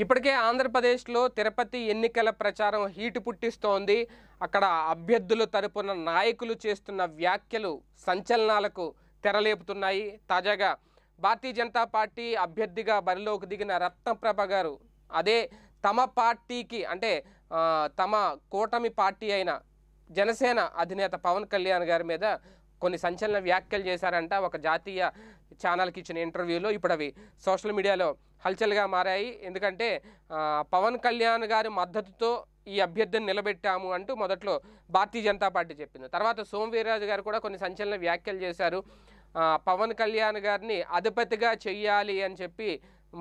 ఇప్పటికే ఆంధ్రప్రదేశ్ లో తిరుపతి ఎన్నికల ప్రచారం హీట్ పుట్టిస్తోంది. అక్కడ అభ్యర్థుల తరపున నాయకులు చేస్తున్న వ్యాఖ్యలు సంచలనాలకు తెరలేపుతున్నాయి. తాజాగా భారతీయ జనతా పార్టీ అభ్యర్థిగా బరిలోకి దిగిన రత్నప్రభ గారు అదే తమ పార్టీకి అంటే తమ కూటమి పార్టీ అయిన జనసేన అధినేత పవన్ కళ్యాణ్ గారి మీద కొన్ని సంచలన వ్యాఖ్యలు చేశారంట ఒక జాతీయ ఛానల్కి ఇచ్చిన ఇంటర్వ్యూలో. ఇప్పుడు అవి సోషల్ మీడియాలో హల్చల్గా మారాయి. ఎందుకంటే పవన్ కళ్యాణ్ గారి మద్దతుతో ఈ అభ్యర్థిని నిలబెట్టాము అంటూ మొదట్లో భారతీయ జనతా పార్టీ చెప్పింది. తర్వాత సోమవీరాజు గారు కూడా కొన్ని సంచలన వ్యాఖ్యలు చేశారు. పవన్ కళ్యాణ్ గారిని అధిపతిగా చెయ్యాలి అని చెప్పి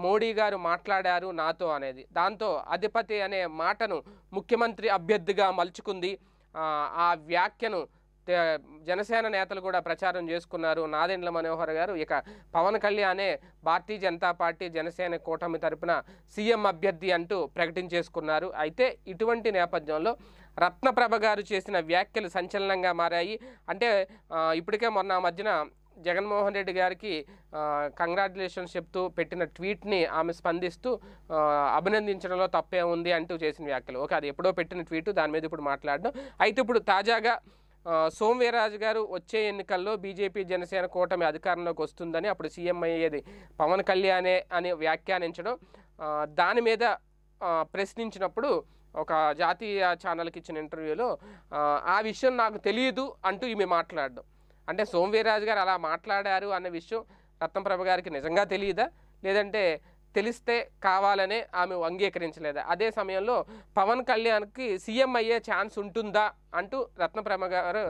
మోడీ గారు మాట్లాడారు నాతో అనేది. దాంతో అధిపతి అనే మాటను ముఖ్యమంత్రి అభ్యర్థిగా మలుచుకుంది. ఆ వ్యాఖ్యను జనసేన నేతలు కూడా ప్రచారం చేసుకున్నారు. నాదెండ్ల మనోహర్ గారు ఇక పవన్ కళ్యాణే భారతీయ జనతా పార్టీ జనసేన కూటమి తరపున సీఎం అభ్యర్థి అంటూ ప్రకటించేసుకున్నారు. అయితే ఇటువంటి నేపథ్యంలో రత్నప్రభ గారు చేసిన వ్యాఖ్యలు సంచలనంగా మారాయి. అంటే ఇప్పటికే మొన్న మధ్యన జగన్మోహన్ రెడ్డి గారికి కంగ్రాట్యులేషన్స్ చెప్తూ పెట్టిన ట్వీట్ని ఆమె స్పందిస్తూ అభినందించడంలో తప్పే ఉంది అంటూ చేసిన వ్యాఖ్యలు. ఓకే, అది ఎప్పుడో పెట్టిన ట్వీట్, దాని మీద ఇప్పుడు మాట్లాడడం. అయితే ఇప్పుడు తాజాగా సోమవీరాజు గారు వచ్చే ఎన్నికల్లో బీజేపీ జనసేన కూటమి అధికారంలోకి వస్తుందని, అప్పుడు సీఎం అయ్యేది పవన్ కళ్యాణే అని వ్యాఖ్యానించడం, దాని మీద ప్రశ్నించినప్పుడు ఒక జాతీయ ఛానల్కి ఇచ్చిన ఇంటర్వ్యూలో ఆ విషయం నాకు తెలియదు అంటూ ఈమె మాట్లాడడం. అంటే సోమవీరాజు గారు అలా మాట్లాడారు అన్న విషయం రత్నప్రభ గారికి నిజంగా తెలియదా, లేదంటే తెలిస్తే కావాలనే ఆమె అంగీకరించలేదా? అదే సమయంలో పవన్ కళ్యాణ్కి సీఎం అయ్యే ఛాన్స్ ఉంటుందా అంటూ రత్నప్రభ గారు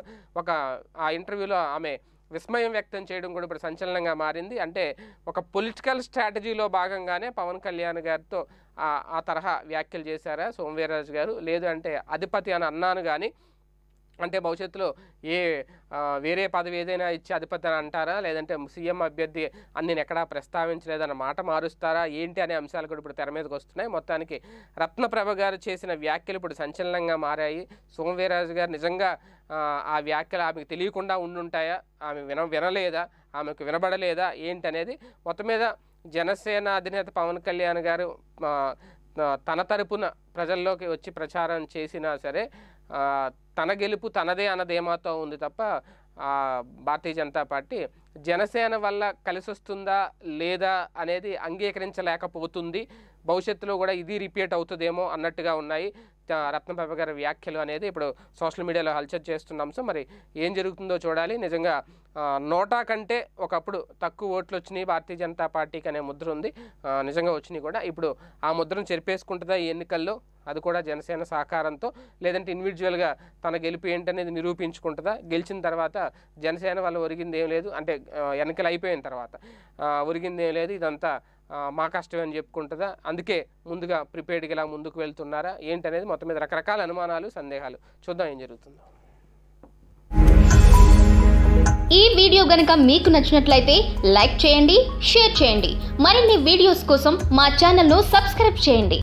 ఆ ఇంటర్వ్యూలో ఆమె విస్మయం వ్యక్తం చేయడం కూడా ఇప్పుడు సంచలనంగా మారింది. అంటే ఒక పొలిటికల్ స్ట్రాటజీలో భాగంగానే పవన్ కళ్యాణ్ గారితో ఆ తరహా వ్యాఖ్యలు చేశారా సోమవీరాజు గారు? లేదు అంటే అధిపతి అని అన్నాను కానీ అంటే భవిష్యత్తులో వేరే పదవి ఏదైనా ఇచ్చి అధిపతి అని అంటారా, లేదంటే సీఎం అభ్యర్థి అని నేను ఎక్కడా ప్రస్తావించలేదన్న మాట మారుస్తారా ఏంటి అనే అంశాలు కూడా ఇప్పుడు తెర మీదకి వస్తున్నాయి. మొత్తానికి రత్నప్రభ గారు చేసిన వ్యాఖ్యలు ఇప్పుడు సంచలనంగా మారాయి. సోమవీరాజు గారు నిజంగా ఆ వ్యాఖ్యలు ఆమెకు తెలియకుండా ఉండుంటాయా, ఆమె వినలేదా, ఆమెకు వినబడలేదా ఏంటనేది మొత్తం మీద జనసేన అధినేత పవన్ కళ్యాణ్ గారు తన తరపున ప్రజల్లోకి వచ్చి ప్రచారం చేసినా సరే తన గెలుపు తనదే అన్నది ఏమాతో ఉంది తప్ప భారతీయ జనతా పార్టీ జనసేన వల్ల కలిసి వస్తుందా లేదా అనేది అంగీకరించలేకపోతుంది. భవిష్యత్తులో కూడా ఇది రిపీట్ అవుతుందేమో అన్నట్టుగా ఉన్నాయి రత్నప్రభ గారి వ్యాఖ్యలు అనేది ఇప్పుడు సోషల్ మీడియాలో హల్చల్ చేస్తున్నాం. సో మరి ఏం జరుగుతుందో చూడాలి. నిజంగా నోటా కంటే ఒకప్పుడు తక్కువ ఓట్లు వచ్చినాయి భారతీయ జనతా పార్టీకి అనే ముద్ర ఉంది, నిజంగా వచ్చినాయి కూడా. ఇప్పుడు ఆ ముద్రను చెరిపేసుకుంటుందా ఈ ఎన్నికల్లో, అది కూడా జనసేన సహకారంతో, లేదంటే ఇండివిజువల్గా తన గెలుపు ఏంటనేది నిరూపించుకుంటుందా? గెలిచిన తర్వాత జనసేన వాళ్ళు ఒరిగింది ఏం లేదు, అంటే ఎన్నికలు అయిపోయిన తర్వాత ఒరిగింది ఏం లేదు, ఇదంతా మా కష్టమే అని చెప్పుకుంటుందా? అందుకే ముందుగా ప్రిపేర్డ్గా ఇలా ముందుకు వెళ్తున్నారా ఏంటనేది మొత్తం మీద రకరకాల అనుమానాలు, సందేహాలు. చూద్దాం ఏం జరుగుతుందో. ఈ వీడియో గనక మీకు నచ్చినట్లయితే లైక్ చేయండి, షేర్ చేయండి. మరిన్ని వీడియోస్ కోసం మా ఛానల్ను సబ్స్క్రైబ్ చేయండి.